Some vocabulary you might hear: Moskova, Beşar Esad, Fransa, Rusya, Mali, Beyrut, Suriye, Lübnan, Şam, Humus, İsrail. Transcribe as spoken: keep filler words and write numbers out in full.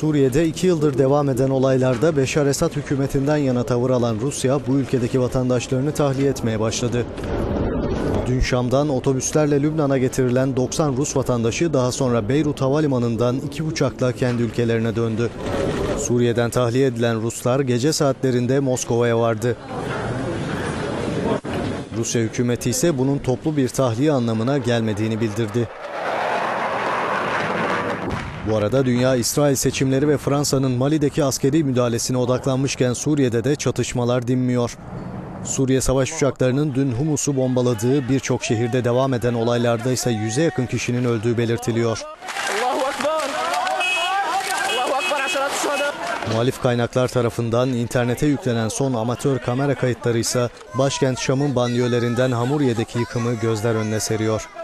Suriye'de iki yıldır devam eden olaylarda Beşar Esad hükümetinden yana tavır alan Rusya, bu ülkedeki vatandaşlarını tahliye etmeye başladı. Dün Şam'dan otobüslerle Lübnan'a getirilen doksan Rus vatandaşı daha sonra Beyrut Havalimanı'ndan iki uçakla kendi ülkelerine döndü. Suriye'den tahliye edilen Ruslar gece saatlerinde Moskova'ya vardı. Rusya hükümeti ise bunun toplu bir tahliye anlamına gelmediğini bildirdi. Bu arada dünya İsrail seçimleri ve Fransa'nın Mali'deki askeri müdahalesine odaklanmışken Suriye'de de çatışmalar dinmiyor. Suriye savaş uçaklarının dün Humus'u bombaladığı, birçok şehirde devam eden olaylarda ise yüze yakın kişinin öldüğü belirtiliyor. Muhalif kaynaklar tarafından internete yüklenen son amatör kamera kayıtları ise başkent Şam'ın banliyölerinden Hamuriye'deki yıkımı gözler önüne seriyor.